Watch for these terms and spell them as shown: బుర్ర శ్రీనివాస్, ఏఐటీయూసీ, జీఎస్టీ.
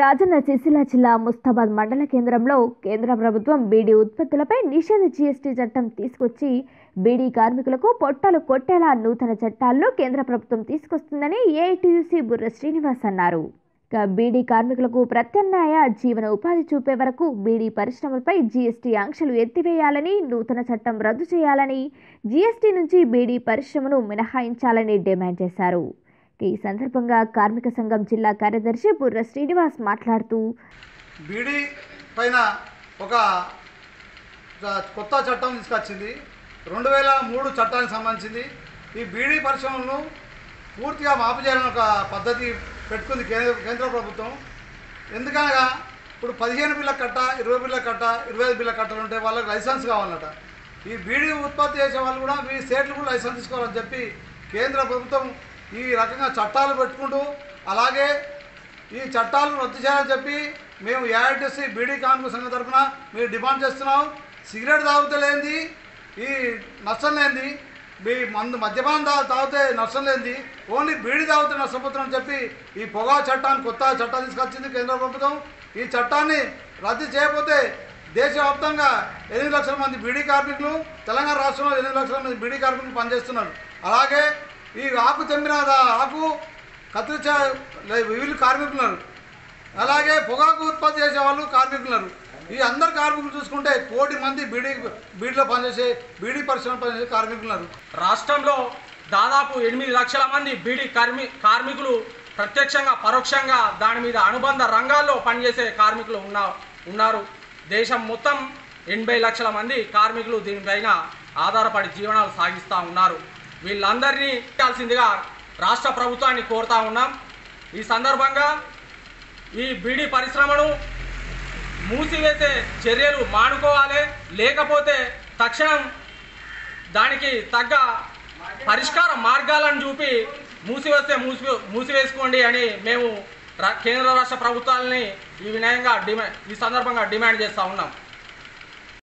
రాజన్న సిరిసిల్ల జిల్లా ముస్తాబాద్ మండల కేంద్రంలో కేంద్ర ప్రభుత్వం బీడీ ఉత్పత్తులపై నిషేధ జీఎస్టీ చట్టం తీసుకొచ్చి బీడీ కార్మికులకు పొట్టలు కొట్టేలా నూతన చట్టాలను కేంద్ర ప్రభుత్వం తీసుకొస్తుందని ఏఐటీయూసీ బుర్ర శ్రీనివాస్ అన్నారు. బీడీ కార్మికులకు ప్రత్యామ్నాయ జీవన ఉపాధి చూపే వరకు బీడీ పరిశ్రమలపై జీఎస్టీ ఆంక్షలు ఎత్తివేయాలని, నూతన చట్టం రద్దు చేయాలని, జీఎస్టీ నుంచి బీడీ పరిశ్రమను మినహాయించాలని డిమాండ్ చేశారు. ఈ సందర్భంగా కార్మిక సంఘం జిల్లా కార్యదర్శి బుర్ర శ్రీనివాస్ మాట్లాడుతూ, బీడీ పైన ఒక కొత్త చట్టం తీసుకొచ్చింది. 2003 చట్టానికి సంబంధించింది. ఈ బీడీ పరిశ్రమలను పూర్తిగా మాపు చేయాలని ఒక పద్ధతి పెట్టుకుంది కేంద్ర ప్రభుత్వం. ఎందుకనగా ఇప్పుడు 15 బిళ్ళ కట్ట, 20 బిళ్ళ కట్ట, 25 బిళ్ళ కట్టలు ఉంటే వాళ్ళకి లైసెన్స్ కావాలన్నట. ఈ బీడీ ఉత్పత్తి చేసే వాళ్ళు కూడా మీ స్టేట్లు కూడా లైసెన్స్ తీసుకోవాలని చెప్పి కేంద్ర ప్రభుత్వం ఈ రకంగా చట్టాలు పెట్టుకుంటూ, అలాగే ఈ చట్టాలను రద్దు చేయాలని చెప్పి మేము ఏఐటీసీ బీడీ కార్మిక సంఘం తరఫున మీరు డిమాండ్ చేస్తున్నాం. సిగరెట్ తాగితే లేనిది ఈ నష్టం లేనిది, మీ మద్యపానం తాగితే నష్టం లేనిది, ఓన్లీ బీడీ తాగితే నష్టపోతున్నాం అని చెప్పి ఈ పొగా చట్టాన్ని కొత్త చట్టాలు తీసుకొచ్చింది కేంద్ర ప్రభుత్వం. ఈ చట్టాన్ని రద్దు చేయకపోతే దేశవ్యాప్తంగా 8 లక్షల మంది బీడీ కార్మికులు, తెలంగాణ రాష్ట్రంలో 8 లక్షల మంది బీడీ కార్మికులు పనిచేస్తున్నారు. అలాగే ఈ ఆకు తెంపిన ఆకు కత్తిరించే వీళ్ళు కార్మికులున్నారు, అలాగే పొగాకు ఉత్పత్తి చేసే వాళ్ళు కార్మికులున్నారు. ఈ అందరు కార్మికులు చూసుకుంటే 1 కోటి మంది బీడీలో పనిచేసే, బీడీ పరిశ్రమ పనిచేసే కార్మికులున్నారు. రాష్ట్రంలో దాదాపు 8 లక్షల మంది బీడీ కార్మికులు ప్రత్యక్షంగా, పరోక్షంగా, దాని మీద అనుబంధ రంగాల్లో పనిచేసే కార్మికులు ఉన్నారు. దేశం మొత్తం 80 లక్షల మంది కార్మికులు దీనిపైన ఆధారపడి జీవనాలు సాగిస్తూ ఉన్నారు. వీళ్ళందరినీ కాల్సిందిగా రాష్ట్ర ప్రభుత్వాన్ని కోరుతా ఉన్నాం. ఈ సందర్భంగా ఈ బీడీ పరిశ్రమను మూసివేసే చర్యలు మానుకోవాలి, లేకపోతే తక్షణం దానికి తగ్గ పరిష్కార మార్గాలను చూపి మూసివేస్తే మూసివేసుకోండి అని మేము కేంద్ర రాష్ట్ర ప్రభుత్వాలని ఈ సందర్భంగా డిమాండ్ చేస్తూ ఉన్నాం.